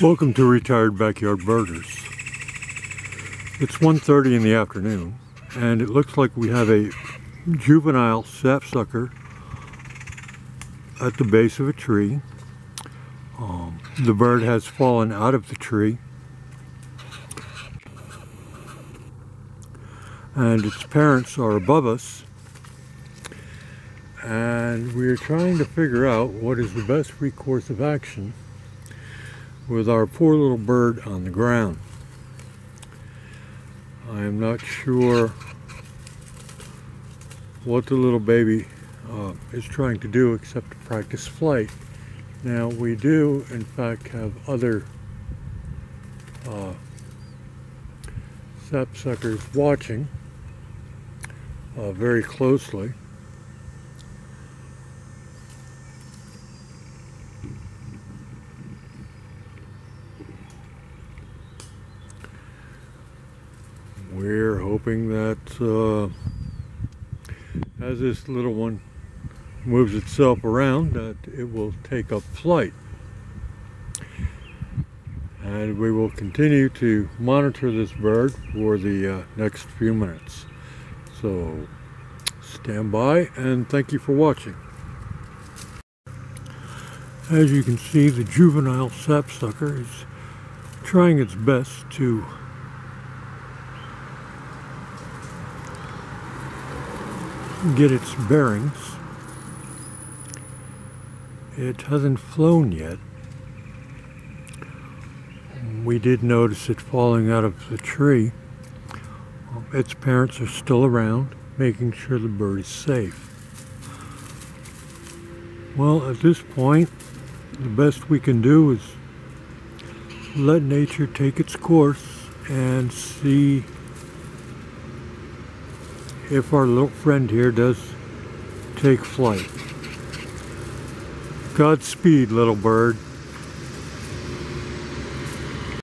Welcome to Retired Backyard Birders. It's 1:30 in the afternoon, and it looks like we have a juvenile sapsucker at the base of a tree. The bird has fallen out of the tree, and its parents are above us, and we are trying to figure out what is the best recourse of action with our poor little bird on the ground. I am not sure what the little baby is trying to do except to practice flight. Now, we do in fact have other sapsuckers watching very closely. We're hoping that as this little one moves itself around, that it will take up flight. And we will continue to monitor this bird for the next few minutes. So stand by, and thank you for watching. As you can see, the juvenile sapsucker is trying its best to get its bearings. It hasn't flown yet. We did notice it falling out of the tree. Its parents are still around, making sure the bird is safe. Well, at this point, the best we can do is let nature take its course and see if our little friend here does take flight. Godspeed, little bird.